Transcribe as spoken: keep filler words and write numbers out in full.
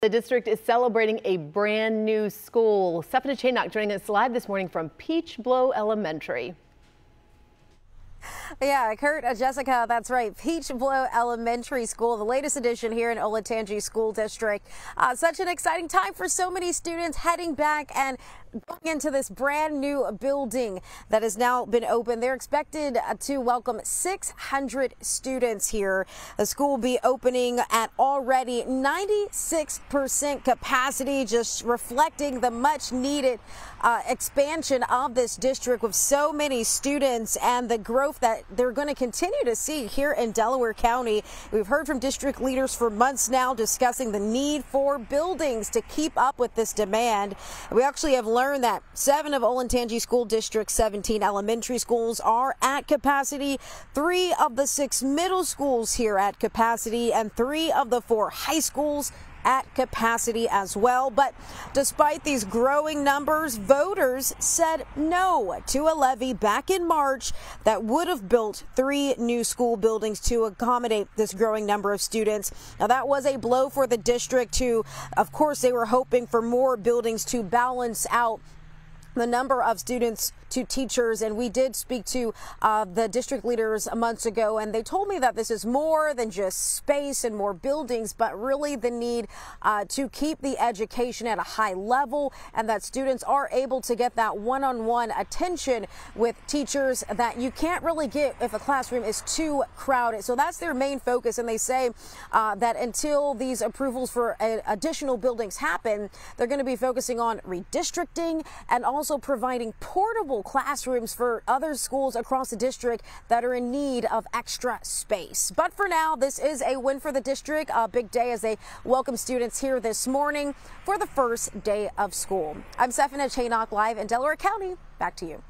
The district is celebrating a brand new school. Stephanie Chenock joining us live this morning from Peach Blow Elementary. Yeah, Kurt, Jessica, that's right. Peach Blow Elementary School, the latest edition here in Olentangy School District. Uh, such an exciting time for so many students heading back and going into this brand new building that has now been open. They're expected to welcome six hundred students here. The school will be opening at already ninety-six percent capacity, just reflecting the much needed uh, expansion of this district with so many students and the growth that they're going to continue to see here in Delaware County. We've heard from district leaders for months now discussing the need for buildings to keep up with this demand. We actually have learned that seven of Olentangy School District's seventeen elementary schools are at capacity, three of the six middle schools here at capacity, and three of the four high schools at capacity as well. But despite these growing numbers, voters said no to a levy back in March that would have built three new school buildings to accommodate this growing number of students. Now, that was a blow for the district, who, of course, they were hoping for more buildings to balance out the number of students to teachers. And we did speak to uh, the district leaders months ago, and they told me that this is more than just space and more buildings, but really the need uh, to keep the education at a high level, and that students are able to get that one-on-one attention with teachers that you can't really get if a classroom is too crowded. So that's their main focus, and they say uh, that until these approvals for uh, additional buildings happen, they're going to be focusing on redistricting and also Also providing portable classrooms for other schools across the district that are in need of extra space. But for now, this is a win for the district. A big day as they welcome students here this morning for the first day of school. I'm Stephanie Chenock, live in Delaware County. Back to you.